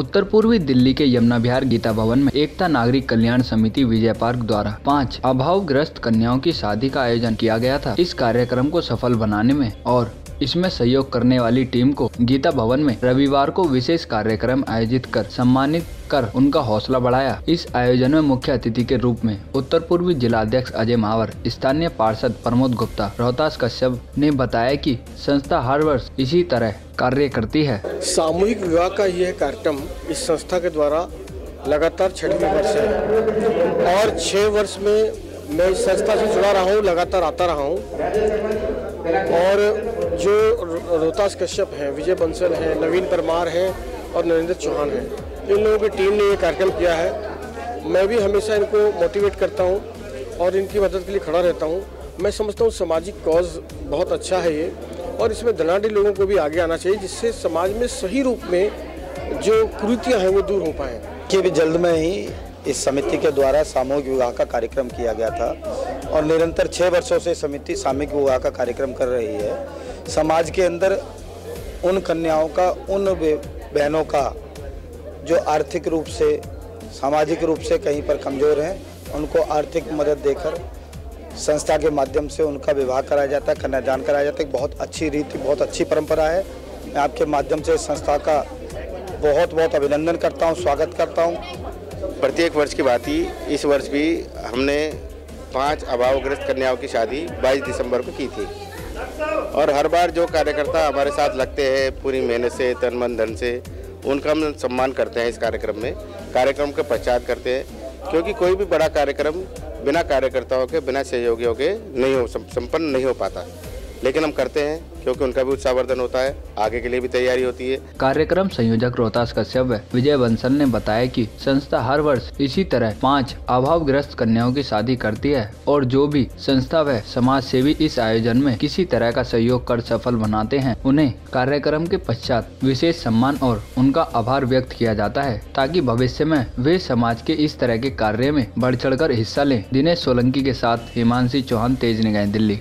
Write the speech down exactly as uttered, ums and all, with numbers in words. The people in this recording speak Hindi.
उत्तर पूर्वी दिल्ली के यमुना विहार गीता भवन में एकता नागरिक कल्याण समिति विजय पार्क द्वारा पाँच अभावग्रस्त कन्याओं की शादी का आयोजन किया गया था। इस कार्यक्रम को सफल बनाने में और इसमें सहयोग करने वाली टीम को गीता भवन में रविवार को विशेष कार्यक्रम आयोजित कर सम्मानित कर उनका हौसला बढ़ाया। इस आयोजन में मुख्य अतिथि के रूप में उत्तर पूर्वी जिलाध्यक्ष अजय मावर, स्थानीय पार्षद प्रमोद गुप्ता, रोहतास कश्यप ने बताया कि संस्था हर वर्ष इसी तरह कार्य करती है। सामूहिक विवाह का यह कार्यक्रम इस संस्था के द्वारा लगातार छठवें वर्ष है और छह वर्ष में मैं इस संस्था से जुड़ा रहा हूँ, लगातार आता रहा हूँ। और जो रोहतास कश्यप हैं, विजय बंसल हैं, नवीन परमार हैं और नरेंद्र चौहान हैं, इन लोगों की टीम ने ये कार्यक्रम किया है। मैं भी हमेशा इनको मोटिवेट करता हूँ और इनकी मदद के लिए खड़ा रहता हूँ। मैं समझता हूँ सामाजिक कॉज बहुत अच्छा है ये, और इसमें धनाढ़ लोगों को भी आगे आना चाहिए जिससे समाज में सही रूप में जो कुरीतियाँ हैं वो दूर हो पाएँ। कि भी जल्द में ही इस समिति के द्वारा सामूहिक विवाह का कार्यक्रम किया गया था और निरंतर छः वर्षों से समिति सामूहिक विवाह का कार्यक्रम कर रही है। समाज के अंदर उन कन्याओं का, उन बहनों का जो आर्थिक रूप से, सामाजिक रूप से कहीं पर कमज़ोर हैं, उनको आर्थिक मदद देकर संस्था के माध्यम से उनका विवाह कराया जाता है, कन्यादान कराया जाता है। बहुत अच्छी रीति, बहुत अच्छी परंपरा है। मैं आपके माध्यम से संस्था का बहुत बहुत अभिनंदन करता हूँ, स्वागत करता हूँ। प्रत्येक वर्ष की बात ही इस वर्ष भी हमने पांच अभावग्रस्त कन्याओं की शादी बाईस दिसंबर को की थी। और हर बार जो कार्यकर्ता हमारे साथ लगते हैं पूरी मेहनत से, तन मन धन से, उनका हम सम्मान करते हैं। इस कार्यक्रम में कार्यक्रम का प्रचार करते हैं, क्योंकि कोई भी बड़ा कार्यक्रम बिना कार्यकर्ताओं के, बिना सहयोगियों के नहीं हो संपन्न नहीं हो पाता, लेकिन हम करते हैं क्योंकि उनका भी उत्साहवर्धन होता है, आगे के लिए भी तैयारी होती है। कार्यक्रम संयोजक रोहतास कश्यप विजय बंसल ने बताया कि संस्था हर वर्ष इसी तरह पांच अभावग्रस्त कन्याओं की शादी करती है और जो भी संस्था व समाज सेवी इस आयोजन में किसी तरह का सहयोग कर सफल बनाते हैं, उन्हें कार्यक्रम के पश्चात विशेष सम्मान और उनका आभार व्यक्त किया जाता है ताकि भविष्य में वे समाज के इस तरह के कार्य में बढ़ चढ़ कर हिस्सा लें। दिनेश सोलंकी के साथ हिमांशु चौहान, तेज निगाहें, दिल्ली।